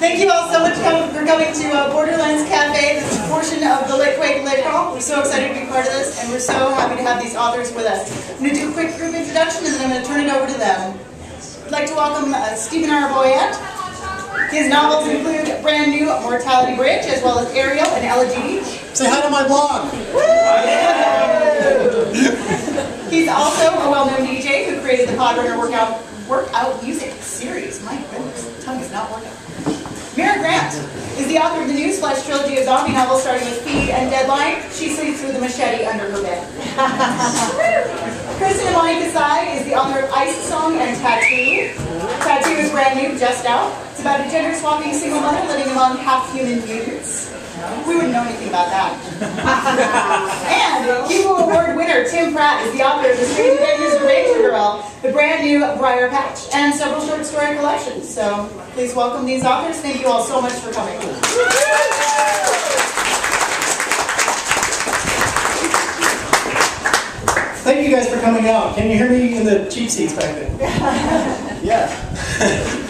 Thank you all so much for coming to Borderlands Café. This is a portion of the Litquake Litcrawl. We're so excited to be part of this, and we're so happy to have these authors with us. I'm going to do a quick group introduction, and then I'm going to turn it over to them. I'd like to welcome Stephen R. Boyett. His novels include brand new Mortality Bridge, as well as Ariel and Elegy Beach. Say hi to my blog! Woo! He's also a well-known DJ who created the Podrunner Workout music series. My goodness, tongue is not working. Mira Grant is the author of the Newsflash trilogy of zombie novels starting with Feed and Deadline. She sleeps with a machete under her bed. Kirsten Imani Kasai is the author of Ice Song and Tattoo. Tattoo is brand new, just out. It's about a gender-swapping single mother living among half-human mutants. We wouldn't know anything about that. And Hugo Award winner Tim Pratt is the author of the series of Ranger Girl, the brand new Briar Patch, and several short story collections. So please welcome these authors. Thank you all so much for coming. Thank you guys for coming out. Can you hear me in the cheap seats back there? Yeah.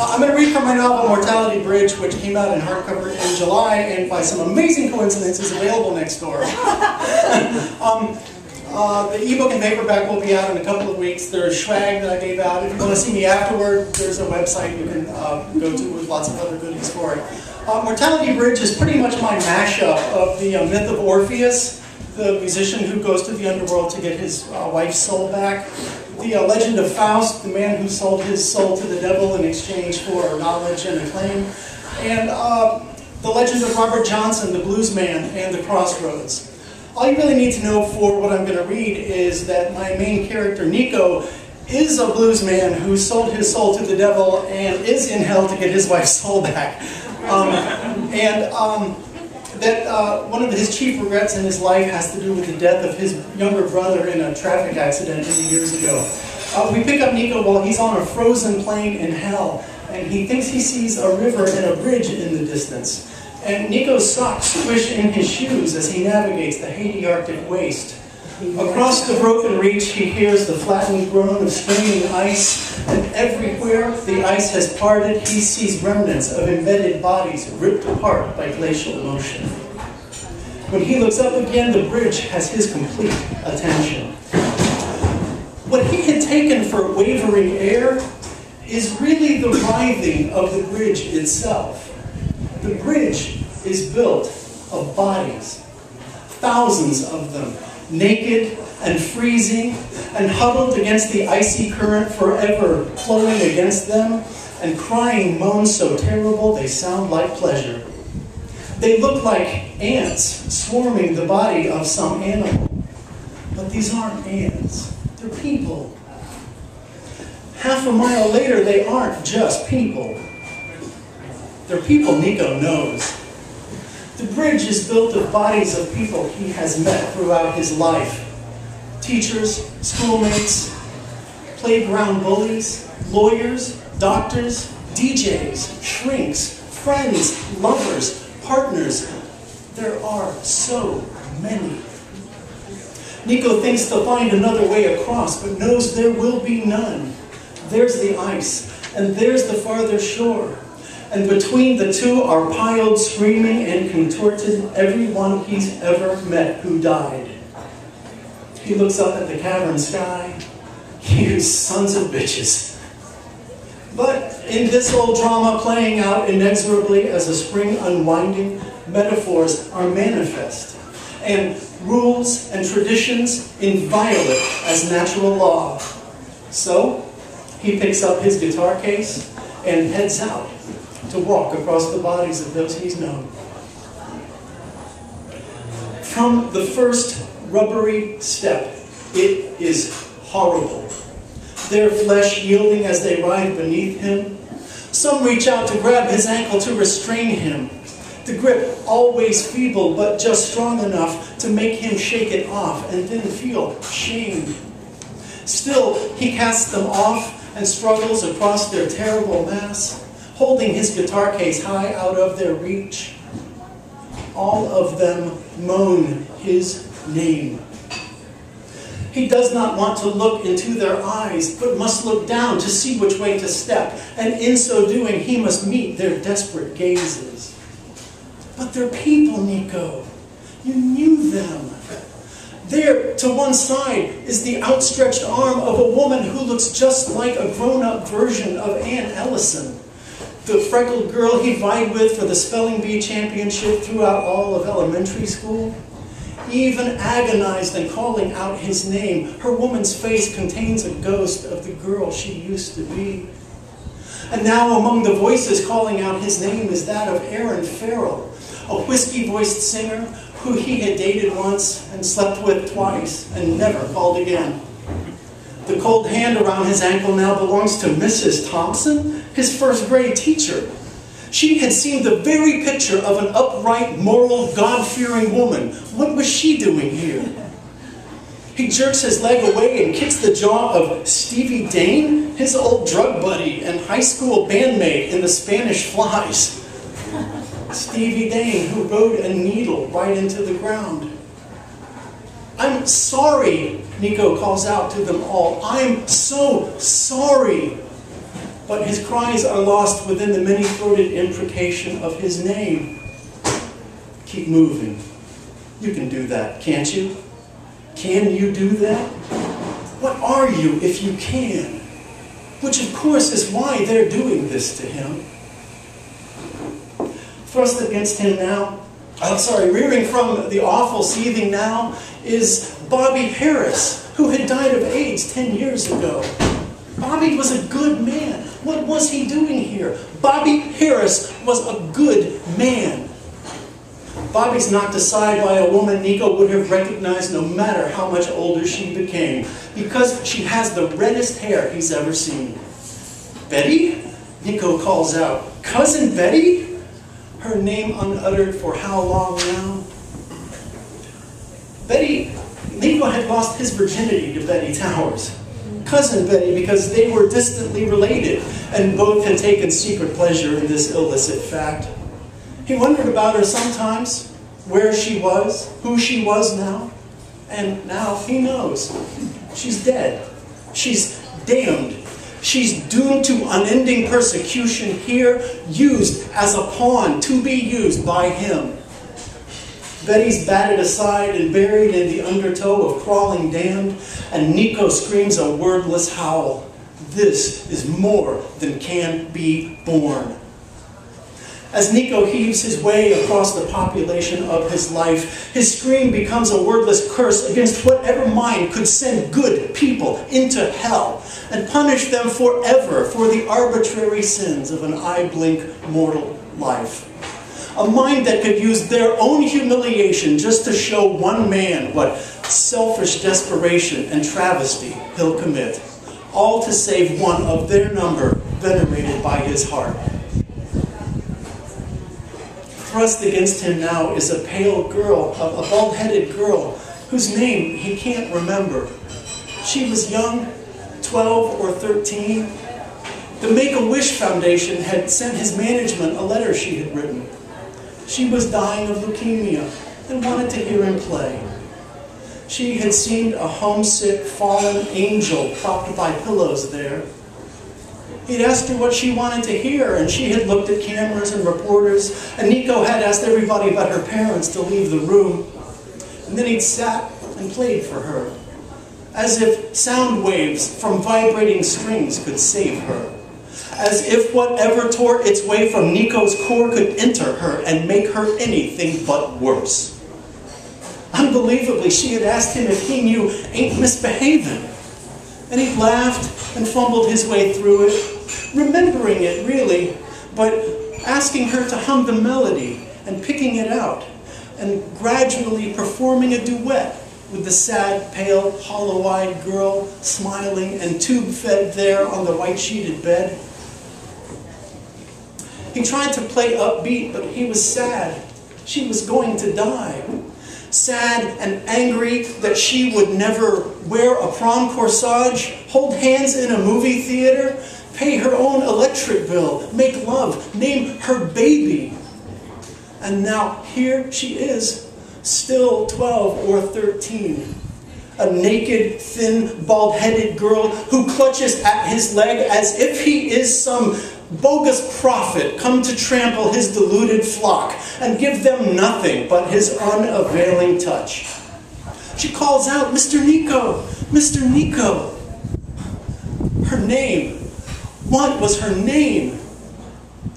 I'm going to read from my novel Mortality Bridge, which came out in hardcover in July, and by some amazing coincidence is available next door. The ebook and paperback will be out in a couple of weeks. There's swag that I gave out. If you want to see me afterward, there's a website you can go to with lots of other goodies for it. Mortality Bridge is pretty much my mashup of the myth of Orpheus, the musician who goes to the underworld to get his wife's soul back. The legend of Faust, the man who sold his soul to the devil in exchange for knowledge and acclaim. And the legend of Robert Johnson, the blues man, and the crossroads. All you really need to know for what I'm going to read is that my main character, Nico, is a blues man who sold his soul to the devil and is in hell to get his wife's soul back. One of his chief regrets in his life has to do with the death of his younger brother in a traffic accident many years ago. We pick up Nico while he's on a frozen plane in hell, and he thinks he sees a river and a bridge in the distance. And Nico's socks squish in his shoes as he navigates the Haiti Arctic waste. Across the broken reach, he hears the flattened groan of straining ice, and everywhere the ice has parted, he sees remnants of embedded bodies ripped apart by glacial motion. When he looks up again, the bridge has his complete attention. What he had taken for wavering air is really the writhing of the bridge itself. The bridge is built of bodies, thousands of them, naked and freezing and huddled against the icy current forever flowing against them and crying moans so terrible they sound like pleasure. They look like ants swarming the body of some animal. But these aren't ants, they're people. Half a mile later, they aren't just people. They're people Nico knows. The bridge is built of bodies of people he has met throughout his life. Teachers, schoolmates, playground bullies, lawyers, doctors, DJs, shrinks, friends, lovers, partners. There are so many. Nico thinks to find another way across, but knows there will be none. There's the ice, and there's the farther shore. And between the two are piled, screaming, and contorted everyone he's ever met who died. He looks up at the cavern sky. You sons of bitches. But in this old drama playing out inexorably as a spring unwinding, metaphors are manifest, and rules and traditions inviolate as natural law. So he picks up his guitar case and heads out to walk across the bodies of those he's known. From the first rubbery step, it is horrible. Their flesh yielding as they writhe beneath him. Some reach out to grab his ankle to restrain him. The grip always feeble, but just strong enough to make him shake it off and then feel shame. Still, he casts them off and struggles across their terrible mass, holding his guitar case high out of their reach. All of them moan his name. He does not want to look into their eyes, but must look down to see which way to step, and in so doing he must meet their desperate gazes. But they're people, Nico. You knew them. There, to one side, is the outstretched arm of a woman who looks just like a grown-up version of Ann Ellison, the freckled girl he vied with for the spelling bee championship throughout all of elementary school. Even agonized and calling out his name, her woman's face contains a ghost of the girl she used to be. And now among the voices calling out his name is that of Aaron Farrell, a whiskey-voiced singer who he had dated once and slept with twice and never called again. The cold hand around his ankle now belongs to Mrs. Thompson, his first grade teacher. She had seemed the very picture of an upright, moral, God-fearing woman. What was she doing here? He jerks his leg away and kicks the jaw of Stevie Dane, his old drug buddy and high school bandmate in the Spanish Flies. Stevie Dane, who rode a needle right into the ground. "I'm sorry," Nico calls out to them all. "I'm so sorry." But his cries are lost within the many-throated imprecation of his name. Keep moving. You can do that, can't you? Can you do that? What are you if you can? Which, of course, is why they're doing this to him. Thrust against him now, rearing from the awful seething now, is Bobby Harris, who had died of AIDS 10 years ago. Bobby was a good man. What was he doing here? Bobby Harris was a good man. Bobby's knocked aside by a woman Nico would have recognized no matter how much older she became, because she has the reddest hair he's ever seen. "Betty?" Nico calls out. "Cousin Betty?" Her name unuttered for how long now? Betty, Nico had lost his virginity to Betty Towers. Cousin Betty, because they were distantly related, and both had taken secret pleasure in this illicit fact. He wondered about her sometimes, where she was, who she was now, and now he knows. She's dead. She's damned. She's doomed to unending persecution here, used as a pawn to be used by him. Betty's batted aside and buried in the undertow of crawling damned, and Nico screams a wordless howl. This is more than can be borne. As Nico heaves his way across the population of his life, his scream becomes a wordless curse against whatever mind could send good people into hell and punish them forever for the arbitrary sins of an eye-blink mortal life. A mind that could use their own humiliation just to show one man what selfish desperation and travesty he'll commit, all to save one of their number venerated by his heart. Thrust against him now is a pale girl, a bald-headed girl, whose name he can't remember. She was young, 12 or 13. The Make-A-Wish Foundation had sent his management a letter she had written. She was dying of leukemia and wanted to hear him play. She had seemed a homesick, fallen angel propped by pillows there. He'd asked her what she wanted to hear, and she had looked at cameras and reporters, and Nico had asked everybody but her parents to leave the room. And then he'd sat and played for her, as if sound waves from vibrating strings could save her. As if whatever tore its way from Nico's core could enter her and make her anything but worse. Unbelievably, she had asked him if he knew "Ain't Misbehavin'," and he laughed and fumbled his way through it, remembering it really, but asking her to hum the melody and picking it out, and gradually performing a duet with the sad, pale, hollow-eyed girl smiling and tube-fed there on the white-sheeted bed. He tried to play upbeat, but he was sad. She was going to die. Sad and angry that she would never wear a prom corsage, hold hands in a movie theater, pay her own electric bill, make love, name her baby. And now here she is, still 12 or 13, a naked, thin, bald-headed girl who clutches at his leg as if he is some bogus prophet come to trample his deluded flock and give them nothing but his unavailing touch. She calls out, "Mr. Nico! Mr. Nico!" Her name. What was her name?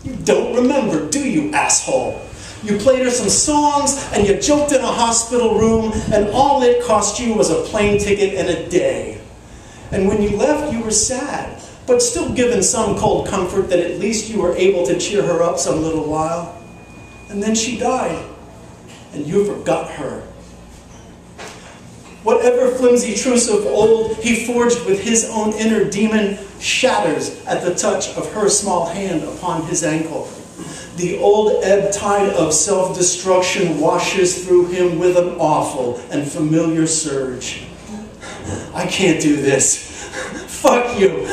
You don't remember, do you, asshole? You played her some songs, and you joked in a hospital room, and all it cost you was a plane ticket and a day. And when you left, you were sad, but still given some cold comfort that at least you were able to cheer her up some little while. And then she died, and you forgot her. Whatever flimsy truce of old he forged with his own inner demon shatters at the touch of her small hand upon his ankle. The old ebb tide of self-destruction washes through him with an awful and familiar surge. I can't do this. Fuck you.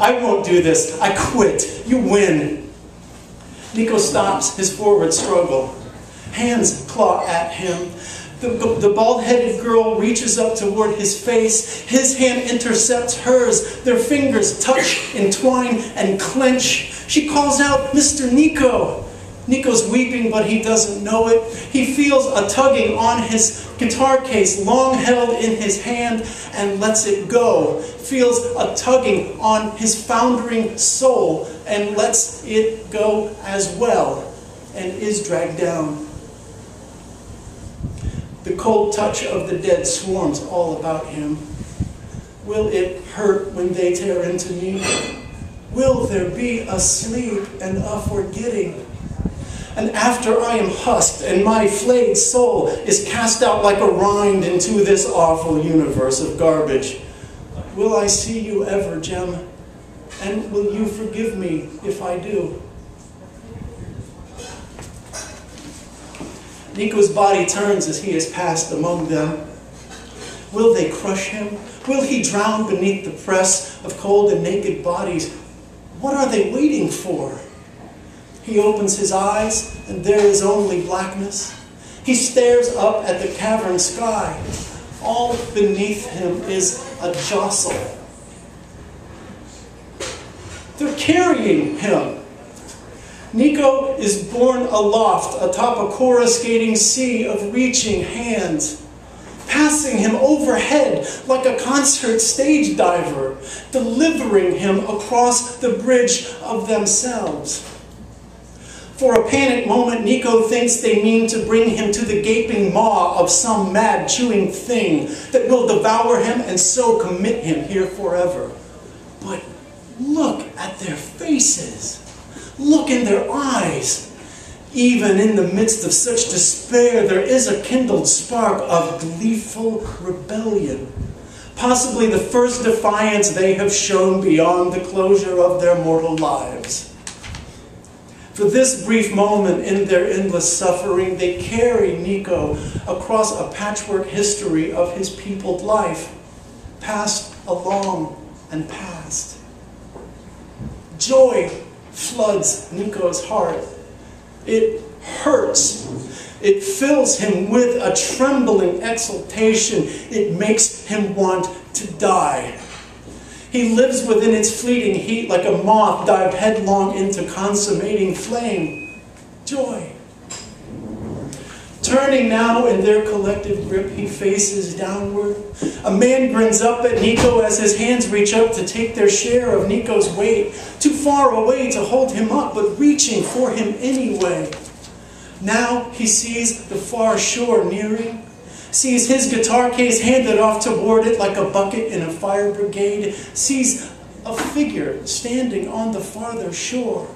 I won't do this. I quit. You win. Nico stops his forward struggle. Hands claw at him. The bald-headed girl reaches up toward his face. His hand intercepts hers. Their fingers touch, entwine, and clench. She calls out, "Mr. Nico!" Nico's weeping, but he doesn't know it. He feels a tugging on his guitar case, long held in his hand, and lets it go. Feels a tugging on his foundering soul, and lets it go as well, and is dragged down. The cold touch of the dead swarms all about him. Will it hurt when they tear into me? Will there be a sleep and a forgetting? And after I am husked and my flayed soul is cast out like a rind into this awful universe of garbage, will I see you ever, Jem? And will you forgive me if I do? Nico's body turns as he is passed among them. Will they crush him? Will he drown beneath the press of cold and naked bodies? What are they waiting for? He opens his eyes, and there is only blackness. He stares up at the cavern sky. All beneath him is a jostle. They're carrying him. Nico is borne aloft atop a coruscating sea of reaching hands, passing him overhead like a concert stage diver, delivering him across the bridge of themselves. For a panic moment, Nico thinks they mean to bring him to the gaping maw of some mad chewing thing that will devour him and so commit him here forever. But look at their faces. Look in their eyes. Even in the midst of such despair, there is a kindled spark of gleeful rebellion, possibly the first defiance they have shown beyond the closure of their mortal lives. For this brief moment in their endless suffering, they carry Nico across a patchwork history of his peopled life, passed along and past. Joy floods Nico's heart. It hurts. It fills him with a trembling exultation. It makes him want to die. He lives within its fleeting heat like a moth dived headlong into consummating flame. Joy. Turning now in their collective grip, he faces downward. A man grins up at Nico as his hands reach up to take their share of Nico's weight, too far away to hold him up, but reaching for him anyway. Now he sees the far shore nearing, sees his guitar case handed off toward it like a bucket in a fire brigade, sees a figure standing on the farther shore.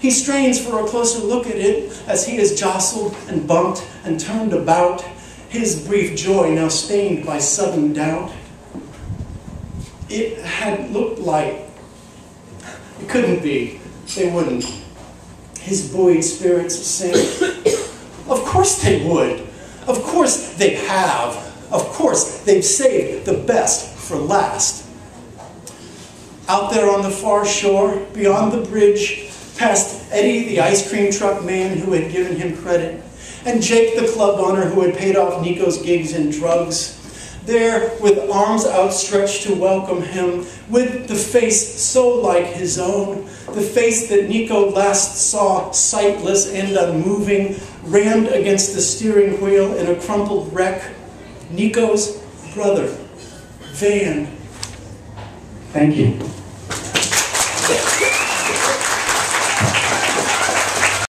He strains for a closer look at it as he is jostled and bumped and turned about, his brief joy now stained by sudden doubt. It had looked like it couldn't be. They wouldn't. His buoyed spirits sank. Of course they would. Of course they have. Of course they've saved the best for last. Out there on the far shore, beyond the bridge, past Eddie, the ice cream truck man who had given him credit, and Jake, the club owner who had paid off Nico's gigs and drugs. there with arms outstretched to welcome him, with the face so like his own, the face that Nico last saw, sightless and unmoving, rammed against the steering wheel in a crumpled wreck. Nico's brother, Van. Thank you.